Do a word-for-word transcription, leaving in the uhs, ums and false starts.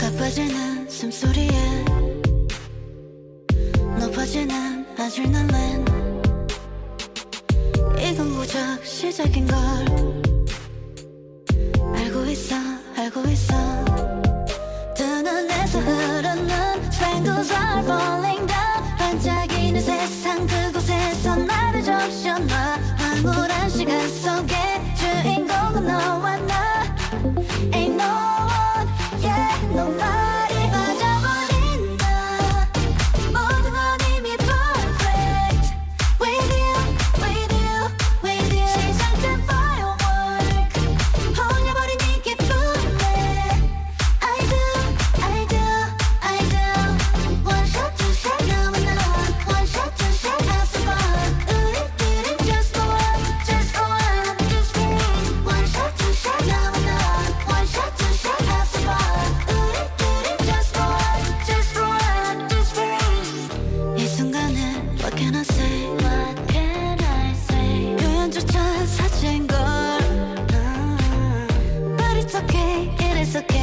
가빠지는 숨소리에 높아지는 Adrenaline. 이건 고작 시작인걸 알고 있어, 알고 있어. 두 눈에서 흐르는 Bangles are falling down. 반짝이는 세상 그곳에서 나를 적셔놔. 황홀한 시간 속에 주인공은 너와 나. Ain't no one, yeah, nobody. 빠져버린다. 모든 건 이미 perfect. With you, with you, with you. 시작된 firework. 혼내버린 이 기쁨에 I do, I do, I do. One shot, two shot, now and now. One shot, two shot, have some fun. 우리들은 just for one, just for one, just for one. One shot, two shot, now. It's okay, it is okay.